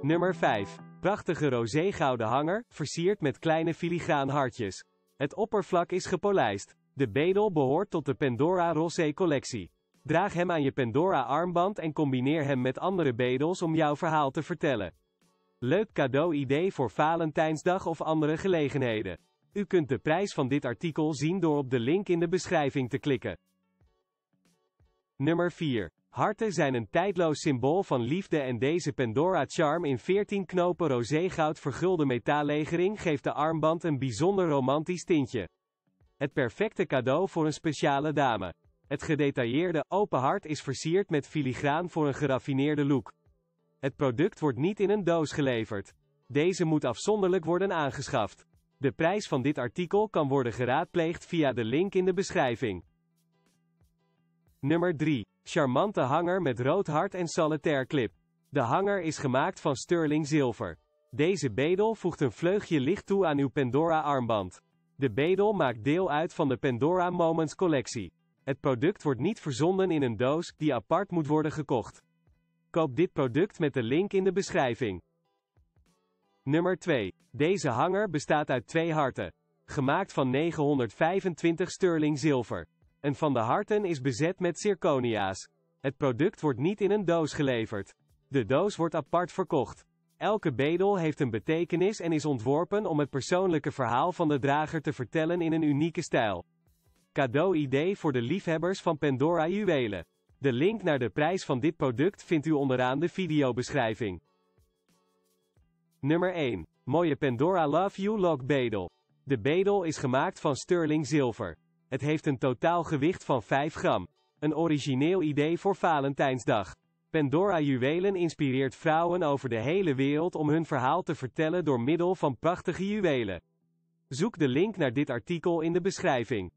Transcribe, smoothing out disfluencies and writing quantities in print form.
Nummer 5. Prachtige rozeegouden hanger, versierd met kleine filigraan hartjes. Het oppervlak is gepolijst. De bedel behoort tot de Pandora Rosé-collectie. Draag hem aan je Pandora-armband en combineer hem met andere bedels om jouw verhaal te vertellen. Leuk cadeau-idee voor Valentijnsdag of andere gelegenheden. U kunt de prijs van dit artikel zien door op de link in de beschrijving te klikken. Nummer 4. Harten zijn een tijdloos symbool van liefde en deze Pandora Charm in 14 knopen rozeegoud vergulde metaallegering geeft de armband een bijzonder romantisch tintje. Het perfecte cadeau voor een speciale dame. Het gedetailleerde, open hart is versierd met filigraan voor een geraffineerde look. Het product wordt niet in een doos geleverd. Deze moet afzonderlijk worden aangeschaft. De prijs van dit artikel kan worden geraadpleegd via de link in de beschrijving. Nummer 3. Charmante hanger met rood hart en solitaire clip. De hanger is gemaakt van sterlingzilver. Deze bedel voegt een vleugje licht toe aan uw Pandora-armband. De bedel maakt deel uit van de Pandora Moments collectie. Het product wordt niet verzonden in een doos, die apart moet worden gekocht. Koop dit product met de link in de beschrijving. Nummer 2. Deze hanger bestaat uit 2 harten. Gemaakt van 925 sterlingzilver. Een van de harten is bezet met zirconia's. Het product wordt niet in een doos geleverd. De doos wordt apart verkocht. Elke bedel heeft een betekenis en is ontworpen om het persoonlijke verhaal van de drager te vertellen in een unieke stijl. Cadeau-idee voor de liefhebbers van Pandora juwelen. De link naar de prijs van dit product vindt u onderaan de videobeschrijving. Nummer 1. Mooie Pandora Love You Lock bedel. De bedel is gemaakt van sterlingzilver. Het heeft een totaalgewicht van 5 gram. Een origineel idee voor Valentijnsdag. Pandora juwelen inspireert vrouwen over de hele wereld om hun verhaal te vertellen door middel van prachtige juwelen. Zoek de link naar dit artikel in de beschrijving.